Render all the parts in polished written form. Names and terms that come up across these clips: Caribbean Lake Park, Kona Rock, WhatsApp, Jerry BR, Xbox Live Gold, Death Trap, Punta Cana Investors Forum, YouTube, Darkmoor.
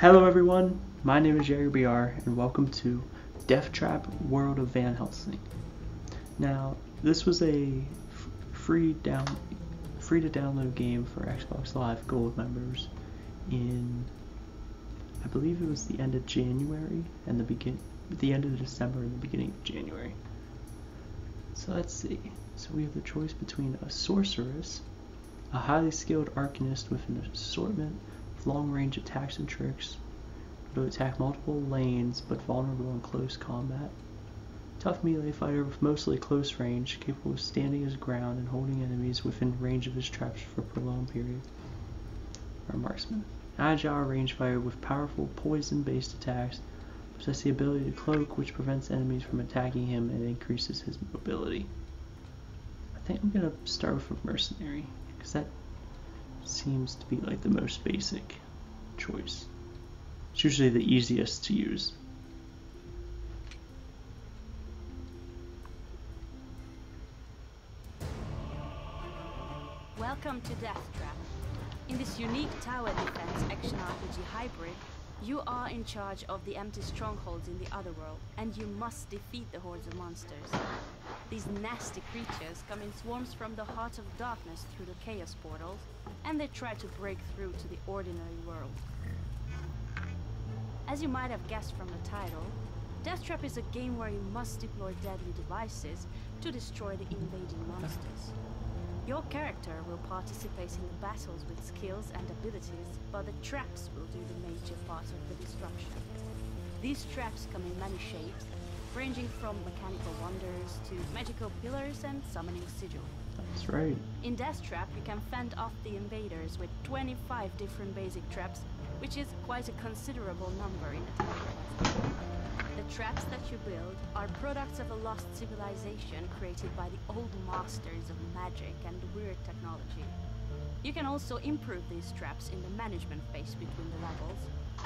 Hello everyone, my name is Jerry BR and welcome to Death Trap World of Van Helsing. Now, this was a free to download game for Xbox Live Gold members in, I believe it was the end of January and the end of December and the beginning of January. So let's see. So we have the choice between a sorceress, a highly skilled arcanist with an assortment of long-range attacks and tricks, to attack multiple lanes but vulnerable in close combat, tough melee fighter with mostly close range, capable of standing his ground and holding enemies within range of his traps for a prolonged period, or marksman, agile range fighter with powerful poison-based attacks, possess the ability to cloak, which prevents enemies from attacking him and increases his mobility. I think I'm gonna start with a mercenary, because that seems to be like the most basic choice. It's usually the easiest to use. Welcome to Death Trap. In this unique tower defense action RPG hybrid, you are in charge of the empty strongholds in the other world, and you must defeat the hordes of monsters. These nasty creatures come in swarms from the heart of darkness through the chaos portals, and they try to break through to the ordinary world. As you might have guessed from the title, Death Trap is a game where you must deploy deadly devices to destroy the invading monsters. Your character will participate in the battles with skills and abilities, but the traps will do the major part of the destruction. These traps come in many shapes, ranging from mechanical wonders to magical pillars and summoning sigil. That's right. In Death Trap, you can fend off the invaders with 25 different basic traps, which is quite a considerable number in the title. The traps that you build are products of a lost civilization created by the old masters of magic and weird technology. You can also improve these traps in the management phase between the levels,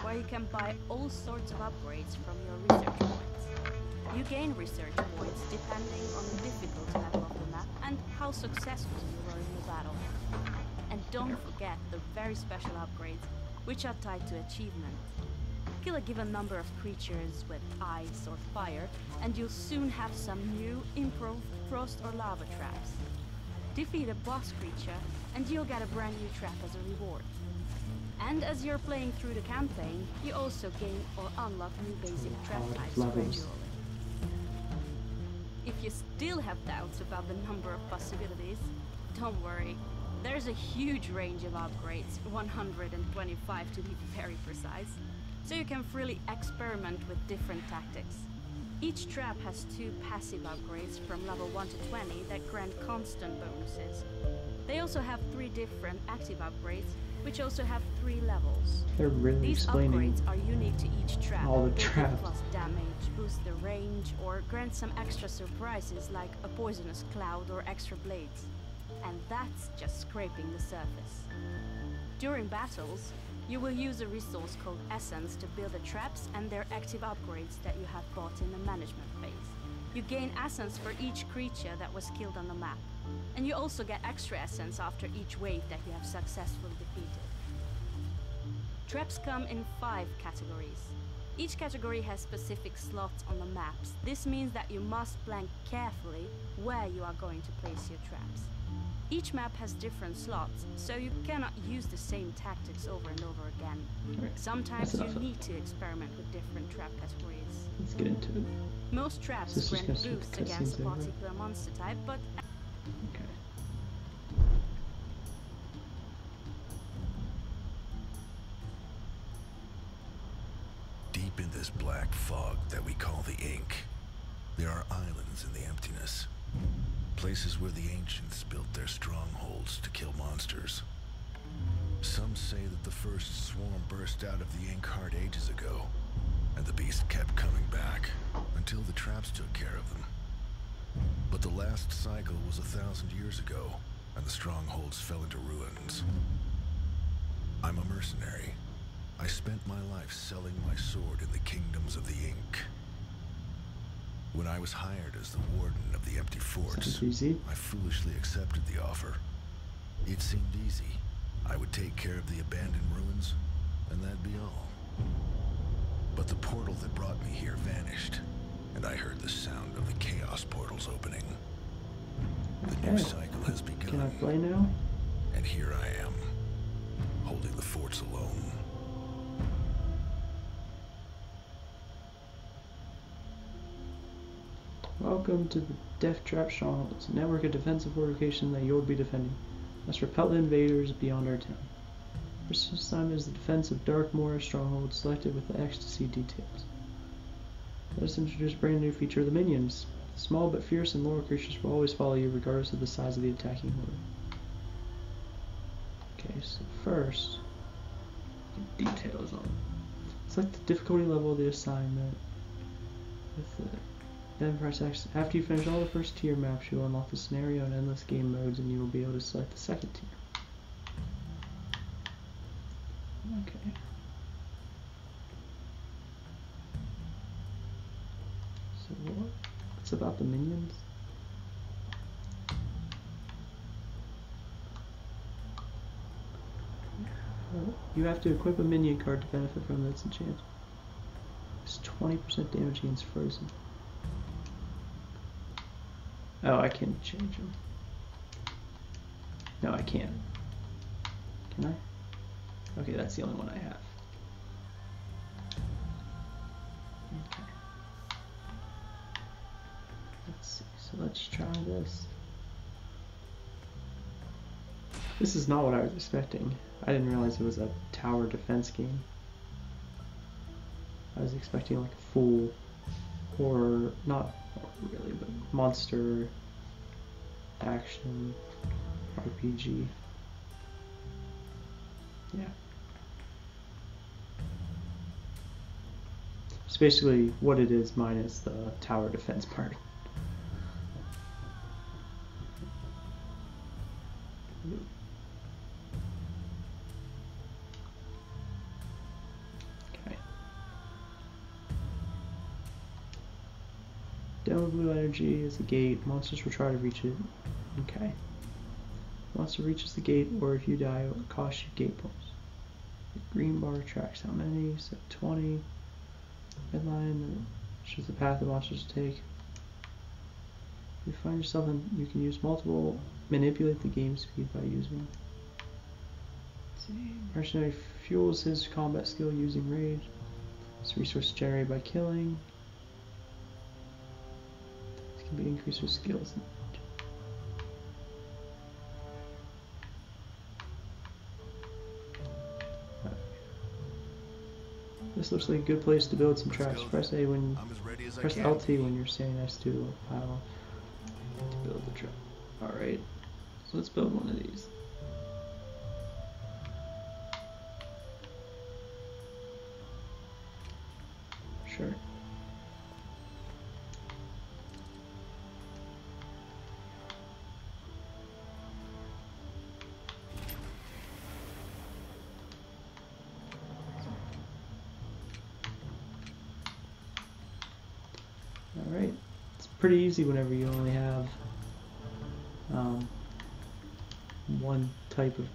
where you can buy all sorts of upgrades from your research points. You gain research points depending on the difficult level of the map and how successful you were in the battle. And don't forget the very special upgrades, which are tied to achievement. Kill a given number of creatures with ice or fire, and you'll soon have some new, improved frost or lava traps. Defeat a boss creature, and you'll get a brand new trap as a reward. And as you're playing through the campaign, you also gain or unlock new basic trap types gradually. If you still have doubts about the number of possibilities, don't worry. There's a huge range of upgrades, 125 to be very precise, so you can freely experiment with different tactics. Each trap has two passive upgrades from level 1 to 20 that grant constant bonuses. They also have 3 different active upgrades, which also have 3 levels. They're really explaining. These upgrades are unique to each trap. All the traps. Plus damage, boost the range, or grant some extra surprises like a poisonous cloud or extra blades. And that's just scraping the surface. During battles, you will use a resource called Essence to build the traps and their active upgrades that you have bought in the management phase. You gain Essence for each creature that was killed on the map. And you also get extra Essence after each wave that you have successfully defeated. Traps come in 5 categories. Each category has specific slots on the maps. This means that you must plan carefully where you are going to place your traps. Each map has different slots, so you cannot use the same tactics over and over again. Right. Sometimes you need to experiment with different trap categories. Let's get into it. Most traps grant boosts against a particular monster type, but... Okay. Deep in this black fog that we call the Ink, there are islands in the emptiness. Places where the ancients built their strongholds to kill monsters. Some say that the first swarm burst out of the Ink Heart ages ago, and the beast kept coming back until the traps took care of them. But the last cycle was 1,000 years ago, and the strongholds fell into ruins. I'm a mercenary. I spent my life selling my sword in the kingdoms of the Ink. When I was hired as the warden of the empty forts, I foolishly accepted the offer. It seemed easy. I would take care of the abandoned ruins, and that'd be all. But the portal that brought me here vanished, and I heard the sound of the chaos portals opening. The new cycle has begun. Can I play now? And here I am, holding the forts alone. Welcome to the Death Trap Stronghold. It's a network of defensive fortifications that you'll be defending. Must repel the invaders beyond our town. First assignment is the defense of Darkmoor Stronghold, selected with the X to see details. Let us introduce a brand new feature, the minions. Small but fierce and loyal creatures will always follow you, regardless of the size of the attacking horde. Okay, so first, get details on. Select the difficulty level of the assignment with the. Then press X. After you finish all the first tier maps, you will unlock the scenario and endless game modes, and you will be able to select the second tier. Okay. So what's about the minions? You have to equip a minion card to benefit from this enchant. It's 20% damage against frozen. Oh, I can change them. No, I can't. Can I? Okay, that's the only one I have. Okay. Let's see. So let's try this. This is not what I was expecting. I didn't realize it was a tower defense game. I was expecting like a full horror, not really, but monster action RPG. Yeah. It's basically what it is minus the tower defense part. Blue energy is a gate. Monsters will try to reach it. Okay. Monster reaches the gate, or if you die, it will cost you gate points. The green bar tracks how many? So 20. Red line shows the path the monsters take. If you find yourself in, you can use multiple. Manipulate the game speed by using. Let's see. Mercenary fuels his combat skill using rage. This resource is generated by killing. Be increase your skills. Right. This looks like a good place to build some traps. Press A when press LT when you're standing next to a pile to build the trap. Alright, so let's build one of these. Sure. Pretty easy whenever you only have one type of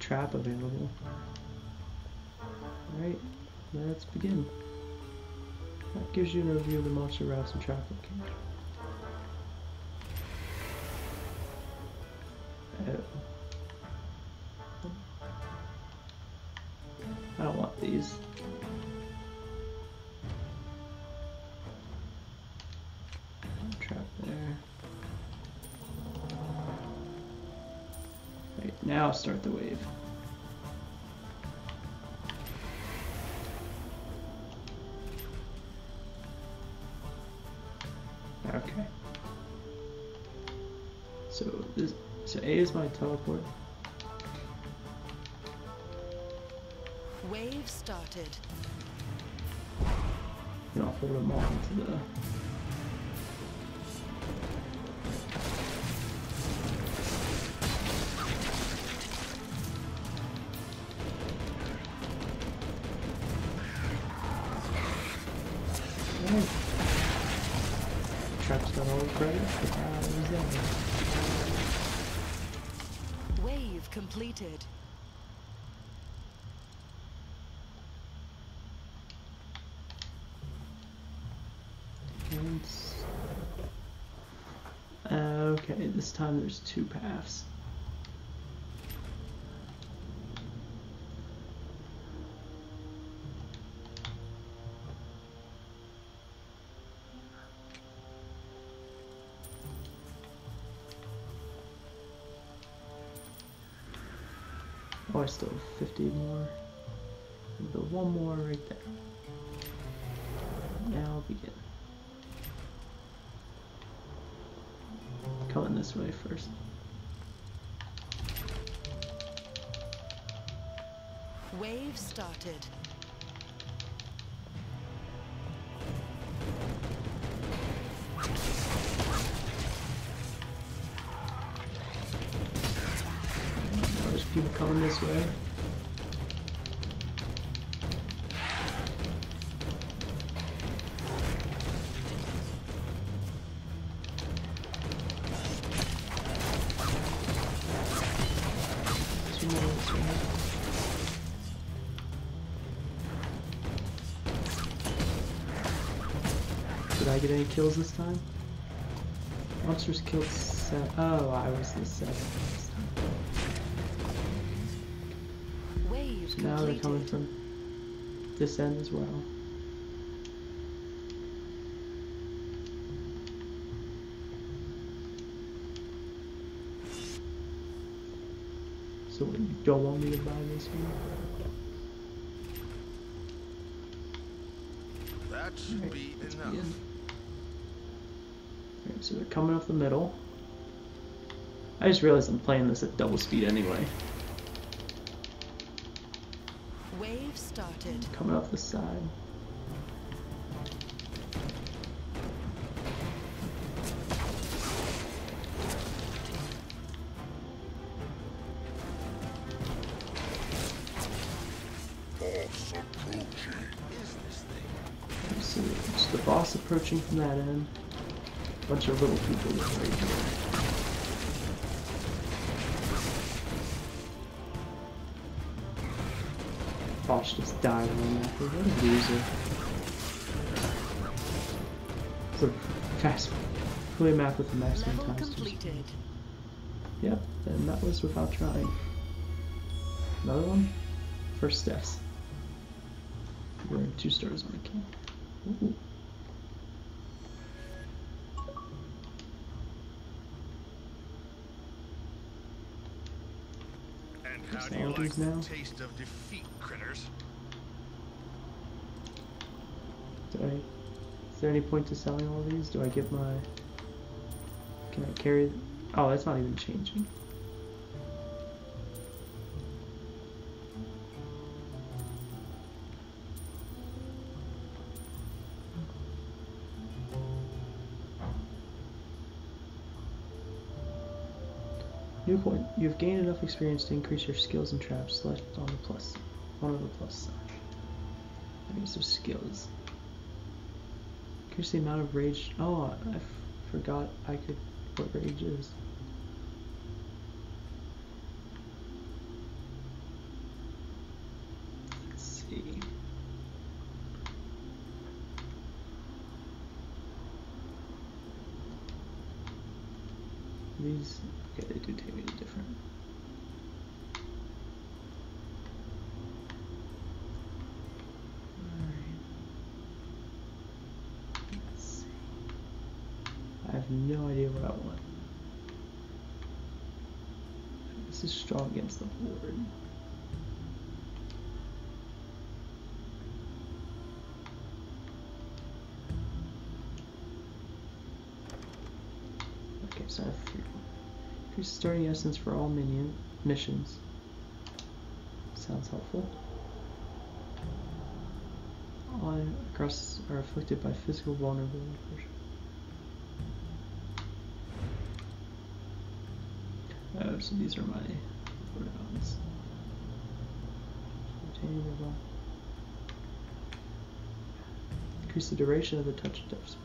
trap available. Alright, let's begin. That gives you an overview of the monster routes and trap location. I don't want these. Now start the wave. Okay. So A is my teleport. Wave started. And I'll hold them all into the. Trap's got all the credit, but that. Wave completed. entrance. Okay, this time there's two paths. Oh, I still have 50 more. I'll build one more right there. Now I'll begin. Coming this way first. Wave started. There's people coming this way. Did I get any kills this time? Monsters killed 7. Oh, I was the 7th this time. Wave so now completed. They're coming from this end as well. So you don't want me to buy this one? That should be enough. So they're coming off the middle. I just realized I'm playing this at double speed anyway. Wave started. Coming off the side. So it's the boss approaching from that end. Bunch of little people right here. Boss just died right after. What a loser. It's a fast play map with the maximum time. Yep, and that was without trying. Another one? First steps. We're in 2 stars on the camp. Ooh. How do you like the taste of defeat, critters? Is there any point to selling all these? Do I get my... Can I carry... Oh, that's not even changing. New point. You've gained enough experience to increase your skills and traps. Select on the plus. One of the plus sign. Here's some skills. Increase the amount of rage. Oh, I forgot I could. What rage is? Let's see. These. Okay, they do take me to different. Alright. Let's see. I have no idea what I want. This is strong against the Horde. Okay, so I have 3. Starting essence for all minion missions. Sounds helpful. All across are afflicted by physical vulnerability. Oh, so these are my rounds. Increase the duration of the touch and death spell.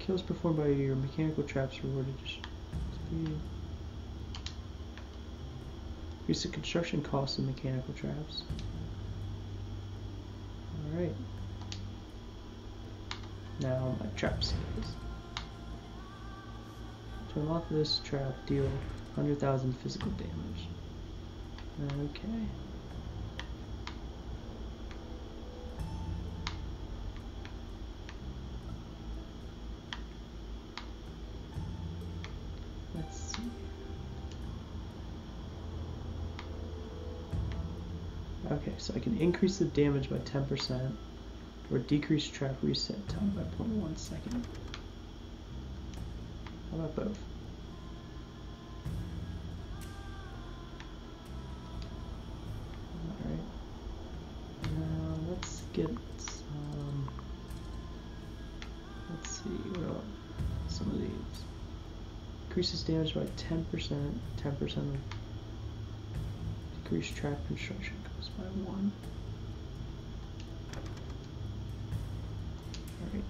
Kills performed by your mechanical traps rewarded. Increase the construction costs of mechanical traps. Alright. now my trap seals. To unlock this trap, deal 100,000 physical damage. Okay. Okay, so I can increase the damage by 10% or decrease trap reset time by 0.1 second. How about both? Alright. Now let's get some. Let's see, what about some of these? Increases damage by 10%, 10% of decreased trap construction. By one. Alright.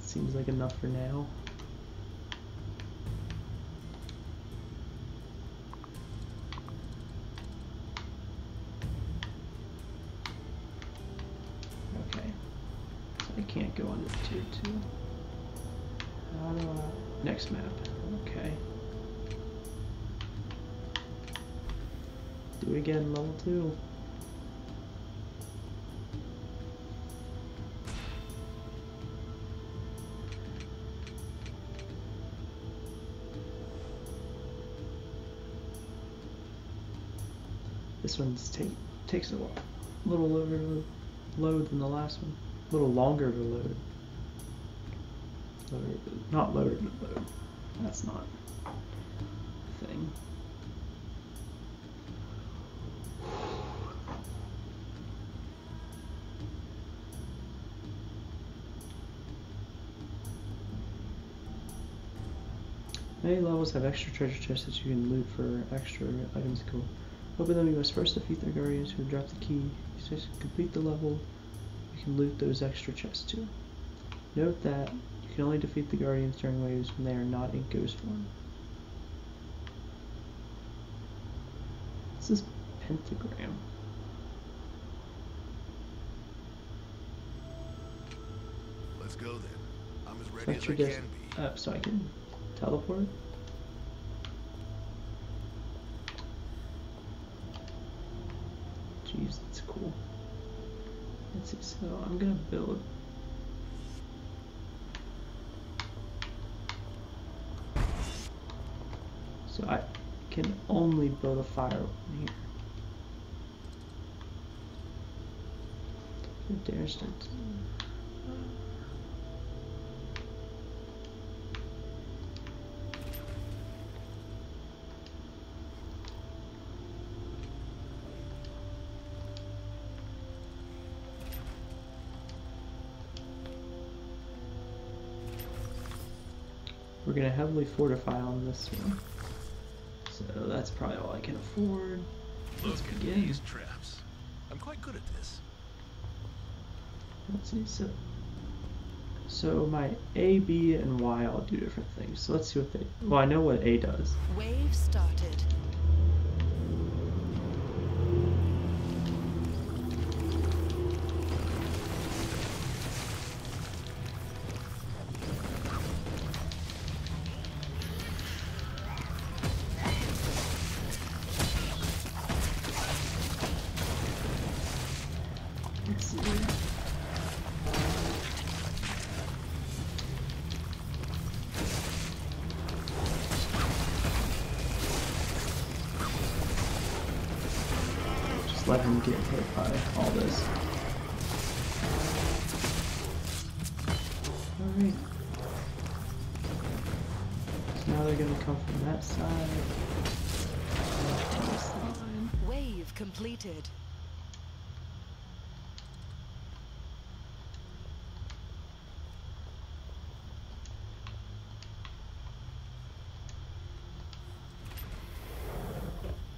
Seems like enough for now. Okay. So I can't go under tier 2. Next map. Okay. Do it again, level 2. This one takes a little longer to load than the last one. A little longer to load. Not loaded, but load. That's not a thing. Many levels have extra treasure chests that you can loot for extra items. Cool. Open them, you must first defeat their guardians who drop the key. So you complete the level, you can loot those extra chests too. Note that you can only defeat the guardians during waves when they are not in ghost form. This is pentagram. Let's go then. I'm as ready as I can be. So I can teleport. Jeez, that's cool. Let's see, so I'm gonna build. So I can only build a fire one here. Dare starts. We're going to heavily fortify on this one, so that's probably all I can afford. Let's begin. These traps. I'm quite good at this. Let's see, so my A, B, and Y all do different things, so let's see what they, well I know what A does. Wave started. Let him get hit by all this. Alright. So now they're gonna come from that side. Wave completed.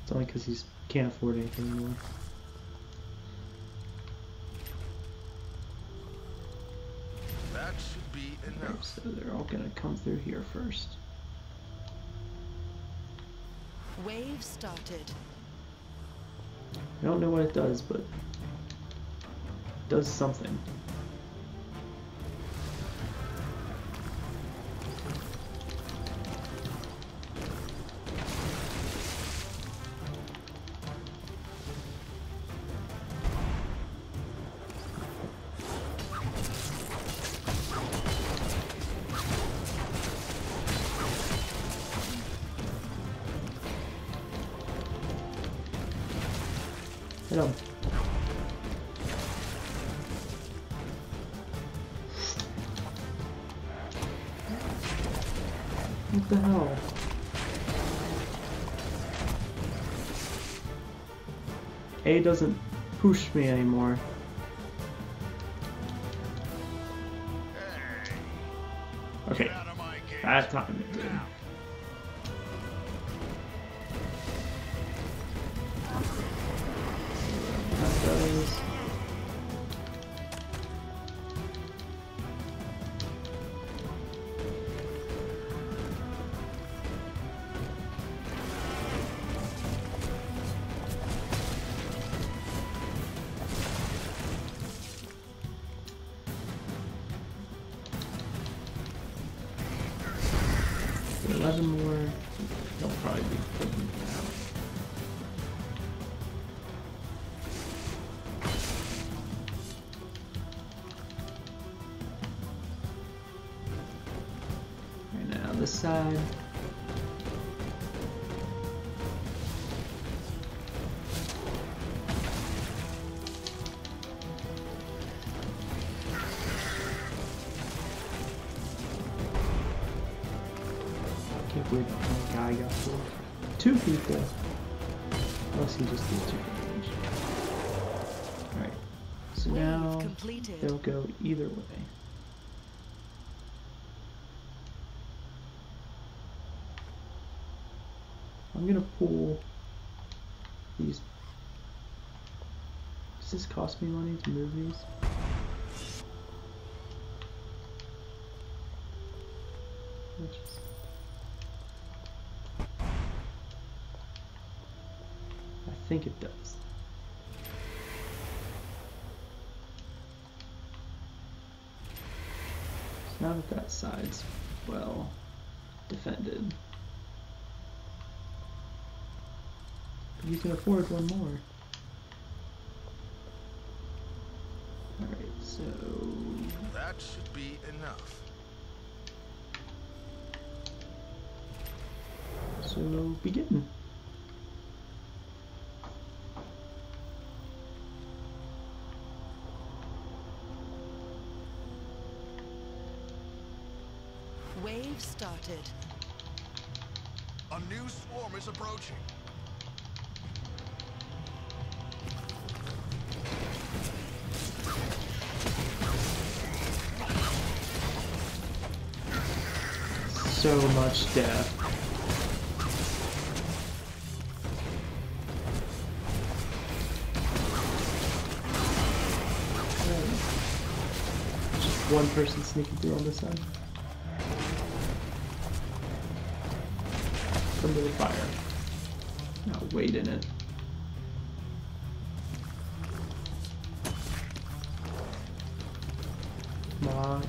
It's only because he can't afford anything anymore. That should be enough. Right, so they're all gonna come through here first. Wave started. I don't know what it does, but it does something. Hit him. What the hell? A doesn't push me anymore. Okay, that's not gonna be good. Side. Can't believe that guy got four. Two people. Unless he just did two damage. Alright. So now they'll go either way. I'm gonna pull these. Does this cost me money to move these? I think it does. It's not that that side's well defended. You can afford one more. Alright, so that should be enough. So begin. Wave started. A new swarm is approaching. So much death. Just one person sneaking through on this side. Come to the fire. No weight in it. Come on.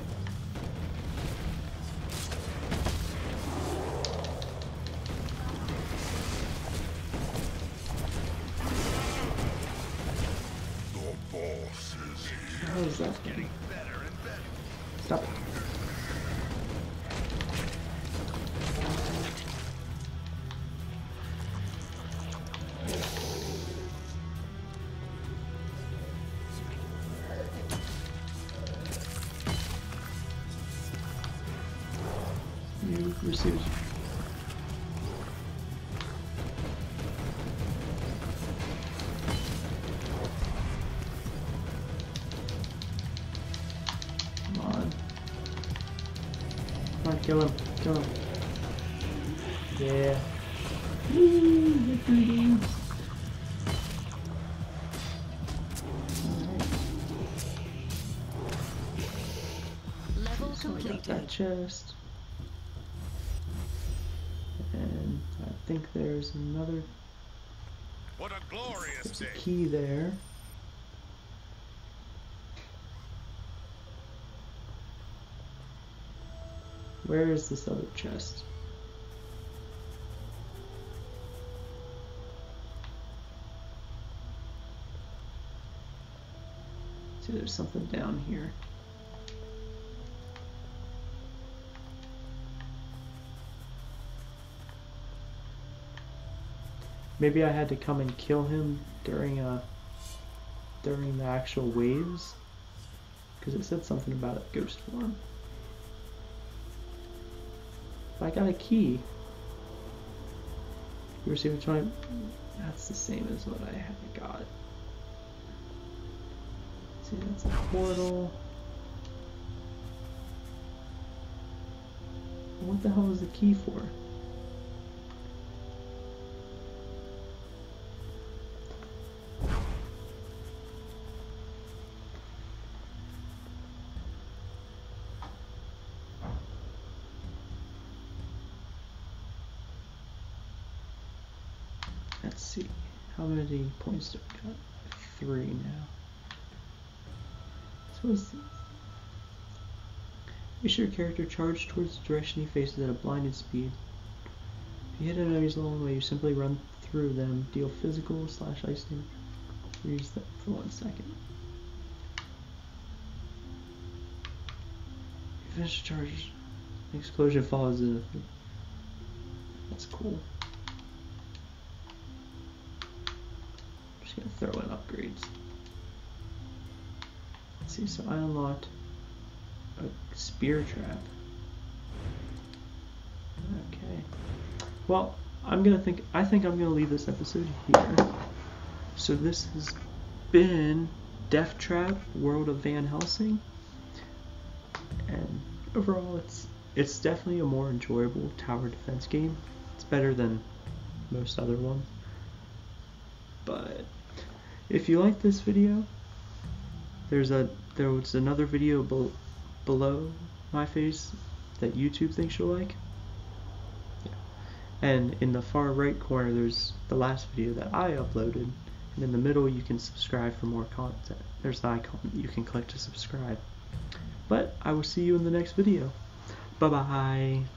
Received. Come on. Come on, kill him. Kill him. Yeah. Woo! Level completed. That chest. I think there's another what a glorious day. Key there. Where is this other chest? See, there's something down here. Maybe I had to come and kill him during a during the actual waves, because it said something about a ghost form. But I got a key. You received a 20. That's the same as what I haven't got. See, that's a portal. What the hell is the key for? Let's see, how many points do we got? 3 now. So what's this? Wish your character charged towards the direction he faces at a blinded speed. If you hit enemies along the way, you simply run through them, deal physical / ice damage. Freeze them for 1 second. You finish the charge. An explosion follows the... That's cool. I'm just gonna throw in upgrades. Let's see, so I unlocked a spear trap. Okay. Well, I think I'm gonna leave this episode here. So this has been Death Trap, World of Van Helsing. And overall it's definitely a more enjoyable tower defense game. It's better than most other ones. But if you like this video, there was another video below my face that YouTube thinks you'll like. Yeah. And in the far right corner there's the last video that I uploaded, and in the middle you can subscribe for more content. There's the icon that you can click to subscribe. But I will see you in the next video. Bye bye.